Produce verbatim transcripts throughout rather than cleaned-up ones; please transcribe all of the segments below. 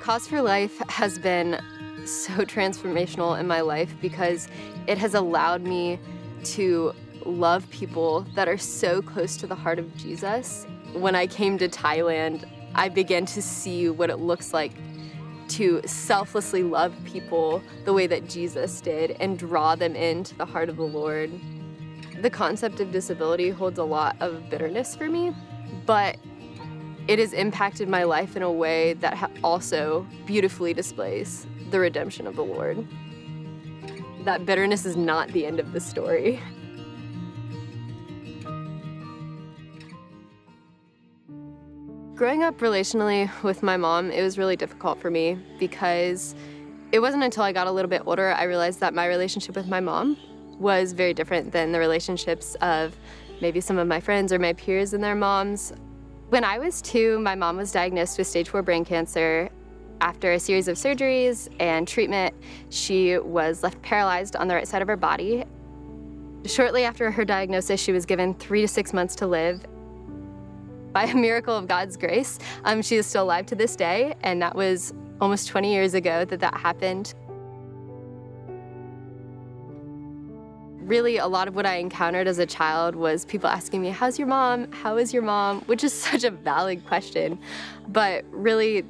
Cause for Life has been so transformational in my life because it has allowed me to love people that are so close to the heart of Jesus. When I came to Thailand, I began to see what it looks like to selflessly love people the way that Jesus did and draw them into the heart of the Lord. The concept of disability holds a lot of bitterness for me, but it has impacted my life in a way that also beautifully displays the redemption of the Lord. That bitterness is not the end of the story. Growing up relationally with my mom, it was really difficult for me because it wasn't until I got a little bit older I realized that my relationship with my mom was very different than the relationships of maybe some of my friends or my peers and their moms. When I was two, my mom was diagnosed with stage four brain cancer. After a series of surgeries and treatment, she was left paralyzed on the right side of her body. Shortly after her diagnosis, she was given three to six months to live. By a miracle of God's grace, um, she is still alive to this day, and that was almost twenty years ago that that happened. Really, a lot of what I encountered as a child was people asking me, how's your mom? How is your mom? Which is such a valid question, but really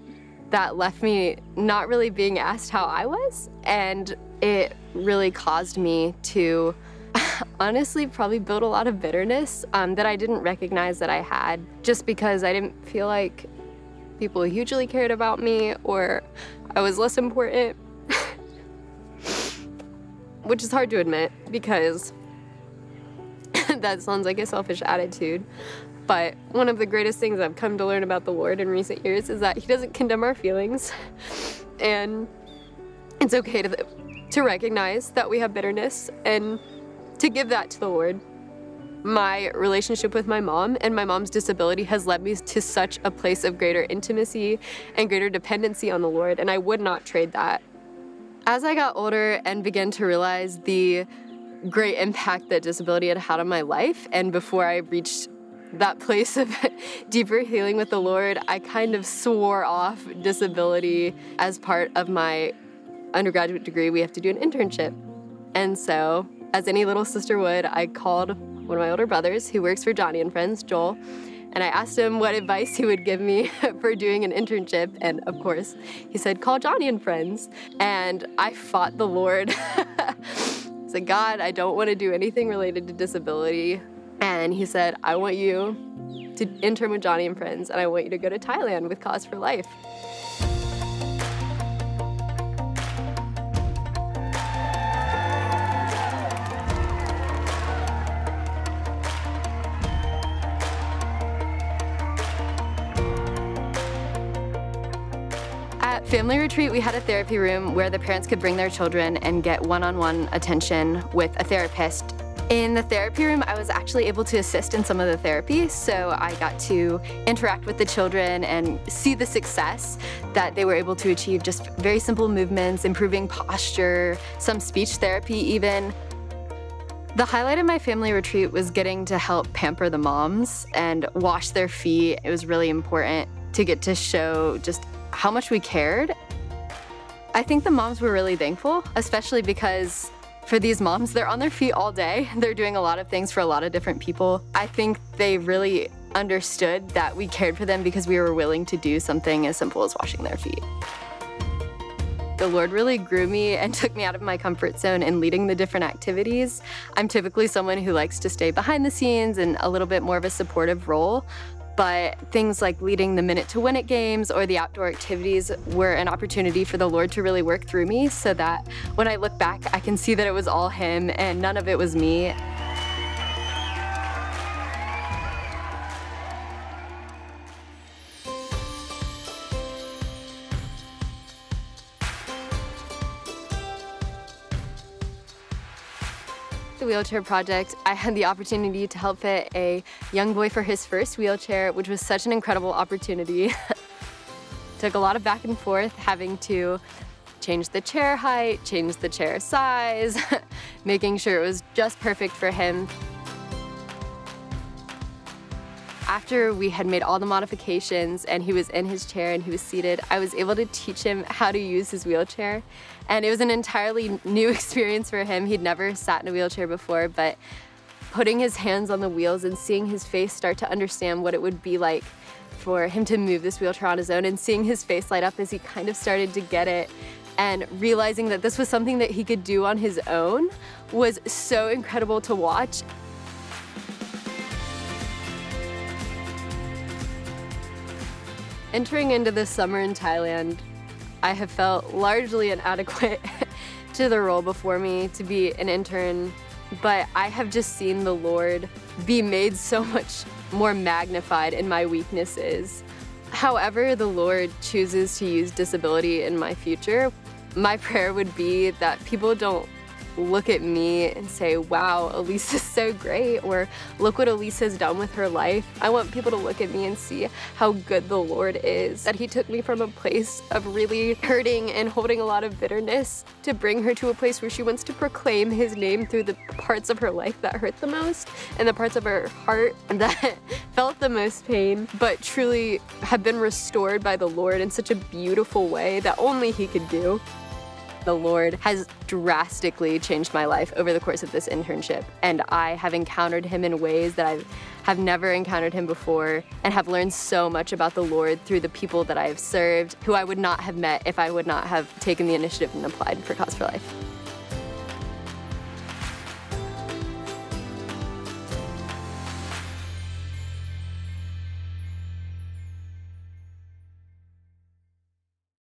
that left me not really being asked how I was, and it really caused me to honestly probably built a lot of bitterness um, that I didn't recognize that I had, just because I didn't feel like people hugely cared about me or I was less important, which is hard to admit because that sounds like a selfish attitude. But one of the greatest things I've come to learn about the Lord in recent years is that he doesn't condemn our feelings, and it's okay to, to recognize that we have bitterness and to give that to the Lord. My relationship with my mom and my mom's disability has led me to such a place of greater intimacy and greater dependency on the Lord, and I would not trade that. As I got older and began to realize the great impact that disability had had on my life, and before I reached that place of deeper healing with the Lord, I kind of swore off disability. As part of my undergraduate degree, we have to do an internship, and so as any little sister would, I called one of my older brothers who works for Joni and Friends, Joel, and I asked him what advice he would give me for doing an internship, and of course, he said, call Joni and Friends. And I fought the Lord. I said, God, I don't want to do anything related to disability. And he said, I want you to intern with Joni and Friends, and I want you to go to Thailand with Cause for Life. At Family Retreat, we had a therapy room where the parents could bring their children and get one-on-one attention with a therapist. In the therapy room, I was actually able to assist in some of the therapy, so I got to interact with the children and see the success that they were able to achieve, just very simple movements, improving posture, some speech therapy even. The highlight of my family retreat was getting to help pamper the moms and wash their feet. It was really important to get to show just how much we cared. I think the moms were really thankful, especially because for these moms, they're on their feet all day. They're doing a lot of things for a lot of different people. I think they really understood that we cared for them because we were willing to do something as simple as washing their feet. The Lord really grew me and took me out of my comfort zone in leading the different activities. I'm typically someone who likes to stay behind the scenes and a little bit more of a supportive role, but things like leading the Minute to Win It games or the outdoor activities were an opportunity for the Lord to really work through me, so that when I look back, I can see that it was all him and none of it was me. The wheelchair project, I had the opportunity to help fit a young boy for his first wheelchair, which was such an incredible opportunity. Took a lot of back and forth, having to change the chair height, change the chair size, making sure it was just perfect for him. After we had made all the modifications and he was in his chair and he was seated, I was able to teach him how to use his wheelchair. And it was an entirely new experience for him. He'd never sat in a wheelchair before, but putting his hands on the wheels and seeing his face start to understand what it would be like for him to move this wheelchair on his own, and seeing his face light up as he kind of started to get it, and realizing that this was something that he could do on his own, was so incredible to watch. Entering into this summer in Thailand, I have felt largely inadequate to the role before me to be an intern, but I have just seen the Lord be made so much more magnified in my weaknesses. However the Lord chooses to use disability in my future, my prayer would be that people don't look at me and say, wow, Elyse is so great, or look what Elyse has done with her life. I want people to look at me and see how good the Lord is, that he took me from a place of really hurting and holding a lot of bitterness to bring her to a place where she wants to proclaim his name through the parts of her life that hurt the most and the parts of her heart that felt the most pain, but truly have been restored by the Lord in such a beautiful way that only he could do. The Lord has drastically changed my life over the course of this internship, and I have encountered him in ways that I have never encountered him before, and have learned so much about the Lord through the people that I have served, who I would not have met if I would not have taken the initiative and applied for Cause for Life.